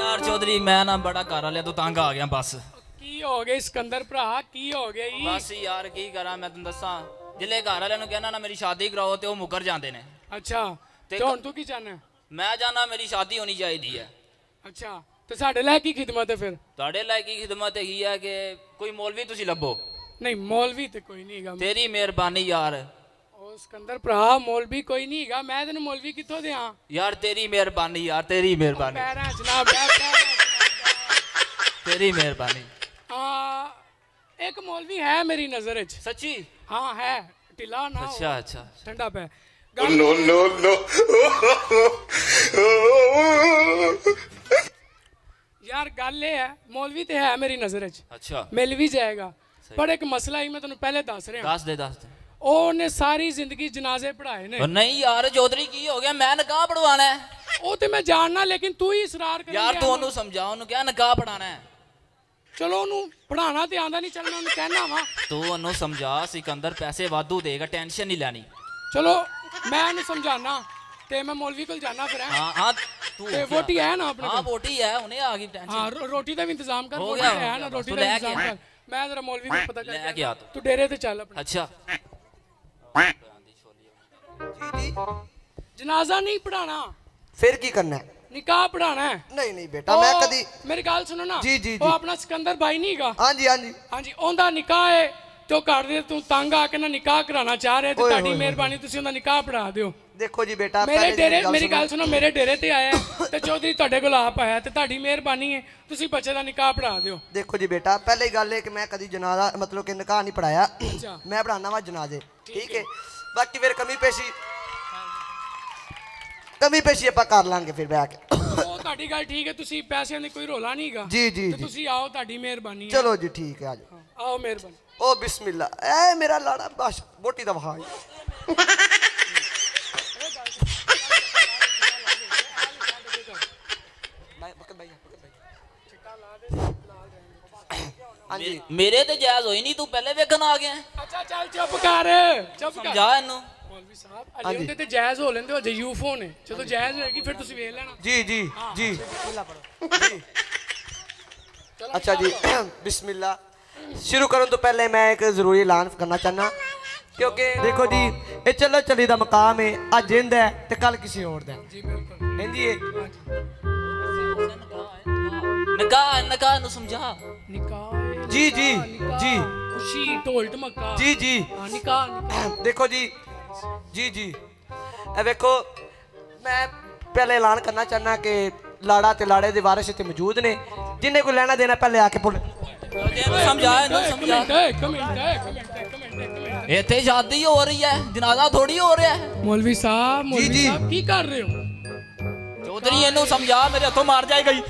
यार चौधरी मैं ना बड़ा घर वाले तो तंग आ गया बस की हो गया सिकंदर भरा की हो गया बस यार की करा मैं तेन दसा जिले घर वाले कहना ना मेरी शादी कराओ तो मुकर जाते ने। अच्छा तो हुण तू की चाहना? मैं चाहना मेरी शादी होनी चाहिए है। अच्छा तो साडे लायक की खिदमत है फिर साडे लायक की खिदमत यही है कि कोई मौलवी तुसी लभो। नहीं मौलवी तो कोई नहीं गा तेरी मेहरबानी यार ओ सिकंदर भरा मौलवी कोई नहीं गा मैं तेन मौलवी कितों देया यार तेरी मेहरबानी यार तेरी मेहरबानी पैरां जनाब तेरी मेहरबानी। एक मौलवी है मेरी नजर विच सच्ची हां है ढिला ना अच्छा अच्छा ठंडा पे नो नो नो यार गल है मौलवी तो है मेरी नजर विच अच्छा मिल भी जाएगा पर एक मसला ही मैं तेन पहले दस रहा दस दे ओने सारी जिंदगी जनाजे पढ़ाए ने। नहीं यार चौधरी की हो गया मैं निकाह पढ़वाना है ओ ते मैं जानना लेकिन तू ही इसरार कर यार तू ओनू समझा ओनू क्या निकाह पढ़ाना है चलो ओनू पढ़ाना ते आंदा नहीं चलना ओनू कहना वा तू ओनू समझा सिकंदर पैसे वाधू देगा टेंशन नहीं लेनी चलो मैं ओनू समझाना ते मैं मौलवी कोल जाना फिर हां हां तू रोटी है ना अपने हां रोटी है उन्हें आ गई टेंशन हां रोटी का भी इंतजाम कर हो गया है ना रोटी का इंतजाम कर मैं जरा मौलवी को पता करके गया तू डेरे पे चल अपना। अच्छा जी जनाजा नहीं पढ़ाना फिर की करना है निकाह पढ़ाना है। नहीं नहीं बेटा मैं कदी मेरी गल सुनो ना जी जी वो अपना सिकंदर भाई नहीं गा हां जी हां जी हां जी ओंदा निकाह है तो कर दे तू तंग आके ना निकाह कराना चाह रहे ते ताडी मेहरबानी तुसी ओंदा निकाह पढ़ा दियो। देखो जी बेटा मेरे डेरे मेरी गल सुनो मेरे डेरे ते आया ते चौधरी तुहाडे कोल आप आया ते ताडी मेहरबानी है तुसी बच्चे दा निकाह पढ़ा दियो। देखो जी बेटा पहले ही गल है कि मैं कदी जनाजा मतलब कि निकाह नहीं पढ़ाया मैं पढ़ाना वा जनाजे ठीक है बाकी फिर कमी पेशी ਆਪਾਂ ਕਰ ਲਾਂਗੇ ਫਿਰ ਬੈ ਕੇ ਉਹ ਤੁਹਾਡੀ ਗੱਲ ਠੀਕ ਹੈ ਤੁਸੀਂ ਪੈਸਿਆਂ ਦੇ ਕੋਈ ਰੋਲਾ ਨਹੀਂਗਾ ਜੀ ਜੀ ਤੇ ਤੁਸੀਂ ਆਓ ਤੁਹਾਡੀ ਮਿਹਰਬਾਨੀ ਹੈ ਚਲੋ ਜੀ ਠੀਕ ਹੈ ਆ ਜਾਓ ਆਓ ਮਿਹਰਬਾਨੀ ਉਹ ਬਿਸਮਿਲ੍ਲਾ ਐ ਮੇਰਾ ਲਾੜਾ ਬਸ ਬੋਟੀ ਦਾ ਵਹਾ ਮੈਂ ਪਕੜ ਭਾਈ ਚਿੱਟਾ ਲਾ ਦੇ ਲਾਲ ਹਾਂਜੀ ਮੇਰੇ ਤੇ ਜਾਇਜ਼ ਹੋਈ ਨਹੀਂ ਤੂੰ ਪਹਿਲੇ ਵੇਖਣ ਆ ਗਿਆ। ਅੱਛਾ ਚੱਲ ਚੁੱਪ ਕਰ ਸਮਝਾ ਇਹਨੂੰ मौलवी साहब अली उंदे ते जायज हो लेंदे हो जयू फोन है चलो जायज होएगी फिर तुसी वेख लेना जी जी जी बिस्मिल्लाह पढ़ो जी। अच्छा जी बिस्मिल्लाह शुरू करन तो पहले मैं एक जरूरी ऐलान करना चाहना क्योंकि देखो जी ये चलो चली दा मकाम है आज जिंदा है ते कल किसी और दा जी बिल्कुल हैं जी निकाह नु समझा निकाह जी जी जी खुशी ढोल धमका जी जी निकाह देखो जी जी जी देखो मैं पहले ऐलान करना चाहना कि लाड़ा ते लाड़े दे वारिस इत्थे मौजूद ने जिन्हें कोई लेना देना पहले आके बोल समझा इत्थे शादी हो रही है जनाजा थोड़ी हो रहा है। मौलवी साहब की कर रहे हो चौधरी इन्हू समझा मेरे हथों मार जाए गई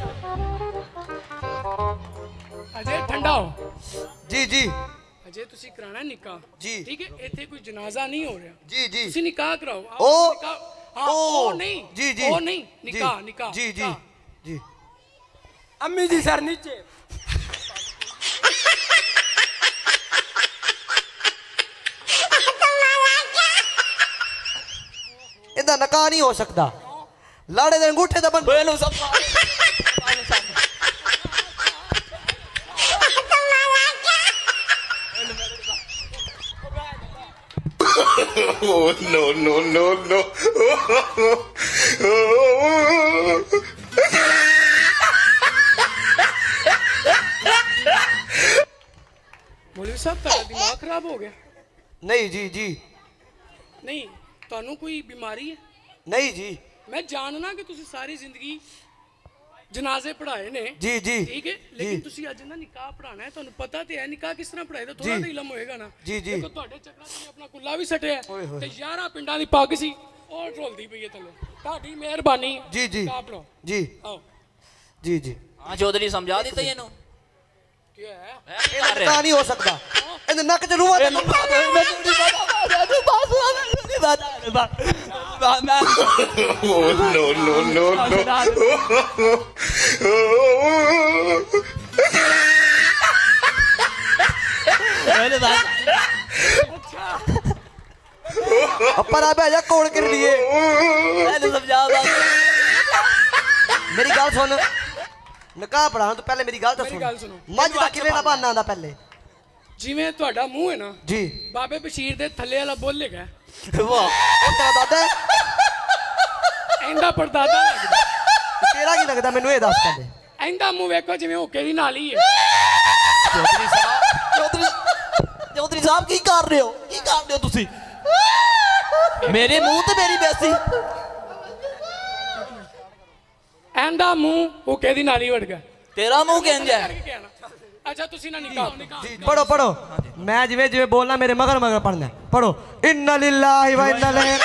अजय ठंडा हो जी जी जे तुसी कराना निकाह जी ठीक है इथे कोई जनाजा नहीं हो रहा जी जी तुसी निकाह कराओ ओ नहीं निकाह जी अम्मी जी सर नीचे इदा निकाह नहीं हो सकता लाड़े दे अंगूठे दा बन बेलो सब नो मौलवी साहब तेरा दिमाग खराब हो गया। नहीं जी जी नहीं तुहानू कोई बीमारी है? नहीं जी मैं जानना कि तुसी सारी जिंदगी जनाजे पढ़ाए ने जी जी ठीक है लेकिन तुसी आज ना निकाह पढ़ाना है ਤੁਹਾਨੂੰ ਪਤਾ ਤੇ ਹੈ ਨਿਕਾਹ ਕਿਸ ਤਰ੍ਹਾਂ ਪੜਾਏ ਤਾਂ ਥੋੜਾ ਤਾਂ ਇਲਮ ਹੋਏਗਾ ਨਾ ਦੇਖੋ ਤੁਹਾਡੇ ਚੱਕਰਾਂ 'ਚ ਆਪਣਾ ਕੁੱਲਾ ਵੀ ਸਟਿਆ ਤੇ 11 ਪਿੰਡਾਂ ਦੀ ਪੱਗ ਸੀ ਉਹ ਢੋਲਦੀ ਪਈ ਹੈ ਥੱਲੇ ਤੁਹਾਡੀ ਮਿਹਰਬਾਨੀ ਜੀ ਜੀ ਆਪਣੋ ਜੀ ਆਓ ਜੀ ਜੀ ਹਾਂ ਚੌਧਰੀ ਸਮਝਾ ਦਿੱਤਾ ਇਹਨੂੰ ਕੀ ਹੈ ਇਹ ਨਿਕਾਹ ਨਹੀਂ ਹੋ ਸਕਦਾ ਇਹਦੇ ਨੱਕ 'ਚ ਰੂਹਾਂ ਦੇ ਮੈਂ ਤੁਹਾਡੀ कौन कर लिए मेरी गल सुन नकाह पढ़ा तो पहले मेरी गल तो सुनो मज दा किवें दा बहाना आंदा पहले जिवें तुहाडा मूंह है ना जी बाबे बशीर दे थल्ले वाला बोलेगा वाह ओ तेरा दादा एंदा परदादा लगदा तेरा की लगदा मेनू ए दस पहले एंदा मूंह देखो जिवें होके दी नाली है चौधरी साहब की कर रहे हो तुसी मेरे मुंह ते मेरी बेसी एंदा मुंह वो कहदी नाली वड़ गया तेरा मुंह केंज है अच्छा तुसी ना निकाल पढ़ो पढ़ो मैं जिवे जिवे बोलना मेरे मगर मगर पढ़ना पढ़ो इन्ना लिल्लाहि व इन्ना इलैहि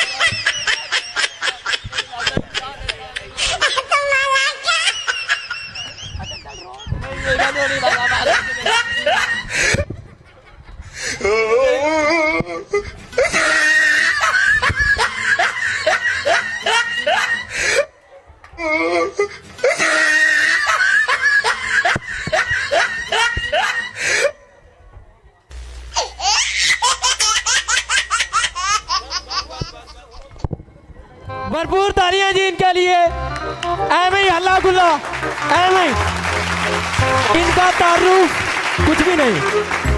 भरपूर तालियां जी इनके लिए ऐम ही हल्ला गुल्ला ऐम ही इनका तारुफ कुछ भी नहीं।